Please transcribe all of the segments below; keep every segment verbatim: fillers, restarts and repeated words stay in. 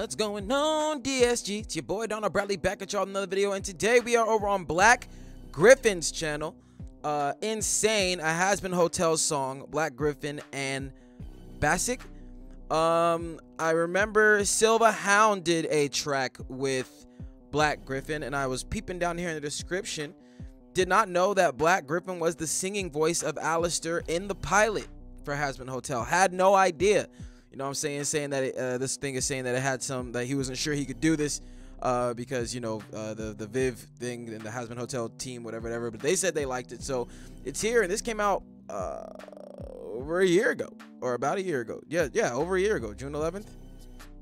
What's going on, D S G? It's your boy Darrnell Bradley back at y'all in another video, and today we are over on Black Gryph0n's channel. Uh, insane, a Hazbin Hotel song, Black Gryph0n and Baasik. Um, I remember Silva Hound did a track with Black Gryph0n, and I was peeping down here in the description. Did not know that Black Gryph0n was the singing voice of Alastor in the pilot for Hazbin Hotel. Had no idea. You know what I'm saying? Saying that it, uh, this thing is saying that it had some, that he wasn't sure he could do this uh, because, you know, uh, the, the Viv thing and the Hazbin Hotel team, whatever, whatever. But they said they liked it. So it's here. And this came out uh, over a year ago or about a year ago. Yeah, yeah, over a year ago. June eleventh.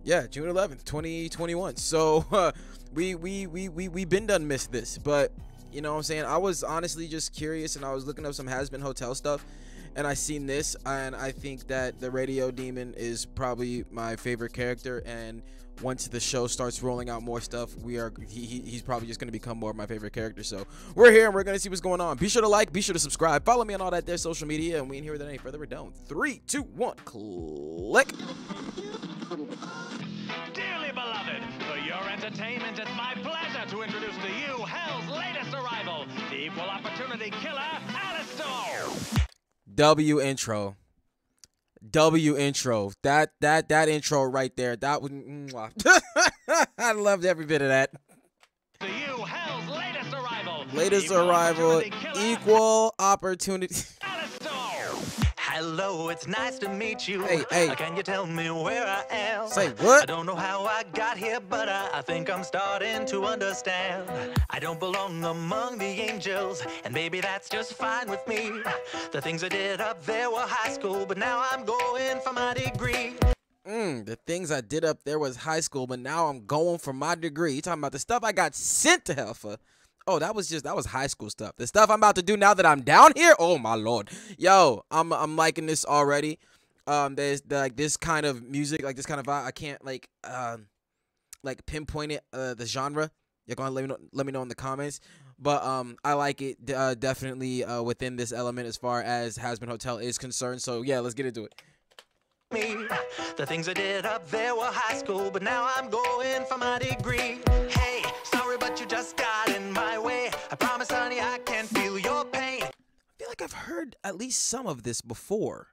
Yeah, June eleventh, twenty twenty-one. So uh, we, we, we, we, we been done missed this. But, you know what I'm saying? I was honestly just curious, and I was looking up some Hazbin Hotel stuff. And I seen this, and I think that the Radio Demon is probably my favorite character. And once the show starts rolling out more stuff, we are he, he, he's probably just going to become more of my favorite character. So we're here, and we're going to see what's going on. Be sure to like, be sure to subscribe, follow me on all that there social media, and we ain't here with it any further. We're done. Three, two, one, click. Dearly beloved, for your entertainment, it's my pleasure to introduce to you Hell's latest arrival, the equal opportunity killer, Alastor. W intro, W intro. That that that intro right there. That would. I loved every bit of that. To you, Hell's latest arrival. Latest equal arrival. Opportunity equal opportunity. Hello, it's nice to meet you. Hey, hey. Can you tell me where I am? Say what? I don't know how I got here, but I, I think I'm starting to understand. I don't belong among the angels, and maybe that's just fine with me. The things I did up there were high school, but now I'm going for my degree. Mm, the things I did up there was high school, but now I'm going for my degree. You talking about the stuff I got sent to hell for? Oh, that was just, that was high school stuff. The stuff I'm about to do now that I'm down here, oh my Lord. Yo, I'm I'm liking this already. Um, there's the, like this kind of music, like this kind of vibe. I can't like um uh, like pinpoint it, uh, the genre. You're gonna let me know, let me know in the comments. But um, I like it uh, definitely uh, within this element as far as Hazbin Hotel is concerned. So yeah, let's get into it. Me. The things I did up there were high school, but now I'm going for my degree. Hey, sorry, but you just got in my way. I promise, honey, I can feel your pain. I feel like I've heard at least some of this before.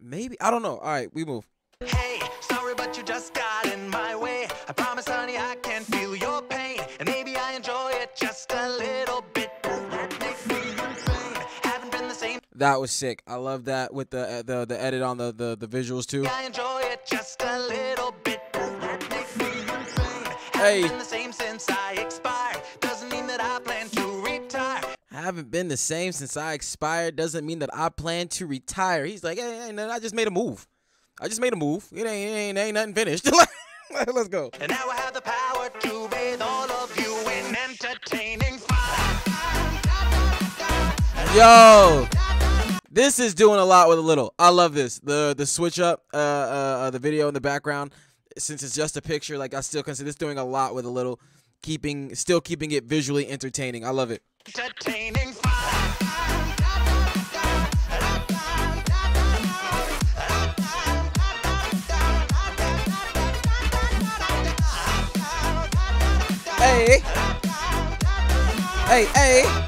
Maybe, I don't know. All right, we move. Hey, sorry, but you just got in my way. I promise, honey, I can feel your pain. And maybe I enjoy it just a little bit. That makes me insane. Haven't been the same. That was sick. I love that with the the, the edit on the, the, the visuals too. I enjoy it just a little bit. That makes me insane. Hey. Haven't been the same since I expired. Doesn't mean that I plan to retire. I haven't been the same since I expired. Doesn't mean that I plan to retire. He's like, hey, hey, I just made a move. I just made a move. It ain't, it ain't, it ain't nothing finished. Let's go. And now I have the power to bathe all of you in entertaining fire. Yo. This is doing a lot with a little. I love this. The the switch up, uh, uh, the video in the background, since it's just a picture, like I still consider this doing a lot with a little, keeping, still keeping it visually entertaining. I love it. Entertaining fire. Hey. Hey, hey.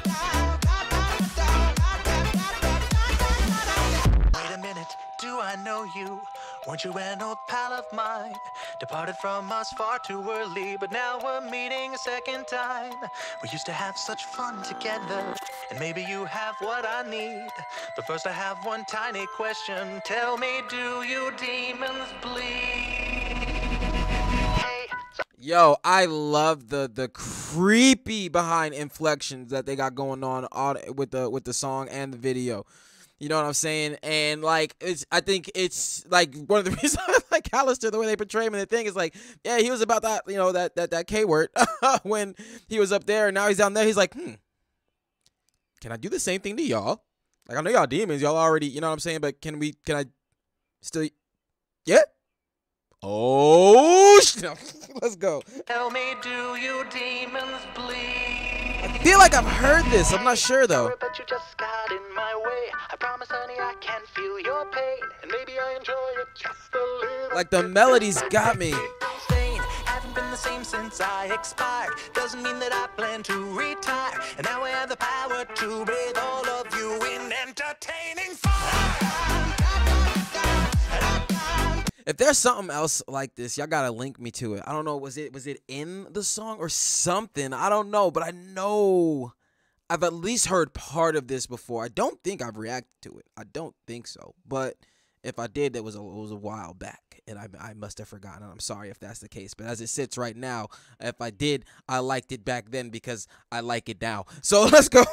You weren't you an old pal of mine? Departed from us far too early, but now we're meeting a second time. We used to have such fun together, and maybe you have what I need. But first I have one tiny question. Tell me, do you demons bleed? Hey. Yo, I love the the creepy behind inflections that they got going on all, with the with the song and the video. You know what I'm saying? And like, it's, I think it's like one of the reasons I like Alastor, the way they portray him in the thing is like, yeah, he was about that, you know, that, that, that K word when he was up there and now he's down there. He's like, hmm, can I do the same thing to y'all? Like, I know y'all demons, y'all already, you know what I'm saying? But can we, can I still, yeah? Oh, let's go. Tell me, do you demons bleed? I feel like I've heard this. I'm not sure though. But you just got in my way. I promise, honey, I can feel your pain, and maybe I enjoy it just a little. Like, the melody's got me. Haven't been the same since I expired. Doesn't mean that I plan to retire. And now I have the power to bathe all of you in entertaining fun. If there's something else like this, y'all gotta link me to it. I don't know, was it was it in the song or something? I don't know, but I know I've at least heard part of this before. I don't think I've reacted to it. I don't think so. But if I did, that was a, it was a while back, and I, I must have forgotten. I'm sorry if that's the case. But as it sits right now, if I did, I liked it back then because I like it now. So let's go.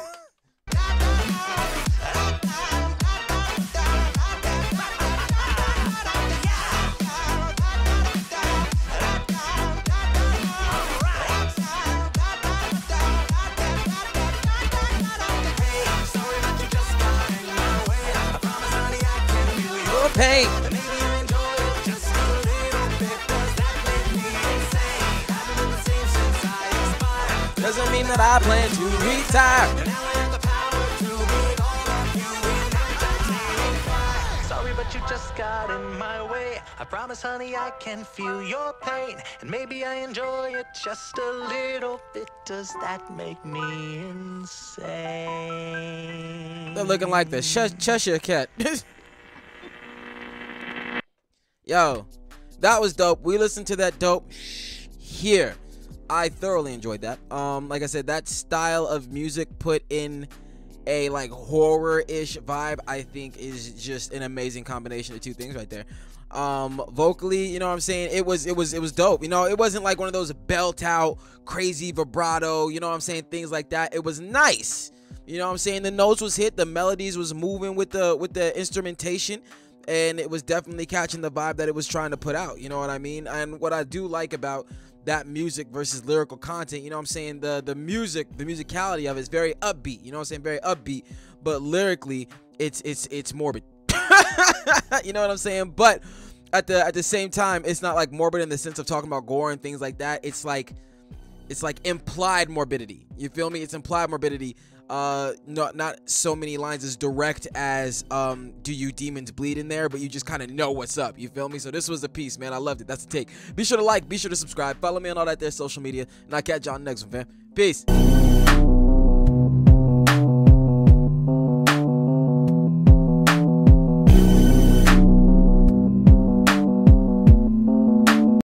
Hey. Maybe you enjoy it just a little bit. Does that make me insane? I've been the same since I expired. Doesn't mean that I plan to retire. And now I have the power to beat all of you in entertaining fire. Sorry, but you just got in my way. I promise, honey, I can feel your pain. And maybe I enjoy it just a little bit. Does that make me insane? They're looking like the Cheshire Cat. Yo, that was dope. We listened to that dope here. I thoroughly enjoyed that. Um, like I said, that style of music put in a like horror-ish vibe, I think, is just an amazing combination of two things right there. Um, vocally, you know what I'm saying? It was, it was, it was dope. You know, it wasn't like one of those belt-out, crazy vibrato. You know what I'm saying? Things like that. It was nice. You know what I'm saying? The notes was hit. The melodies was moving with the with the instrumentation. And it was definitely catching the vibe that it was trying to put out, you know what I mean? And what I do like about that music versus lyrical content, you know what I'm saying, the the music, the musicality of it is very upbeat, you know what I'm saying, very upbeat, but lyrically it's it's it's morbid. You know what I'm saying? But at the at the same time, it's not like morbid in the sense of talking about gore and things like that. It's like it's like implied morbidity. You feel me? It's implied morbidity. Uh, not not so many lines as direct as um, "Do you demons bleed" in there, but you just kind of know what's up. You feel me? So this was the piece, man. I loved it. That's the take. Be sure to like. Be sure to subscribe. Follow me on all that there social media, and I'll catch y'all next one, fam. Peace.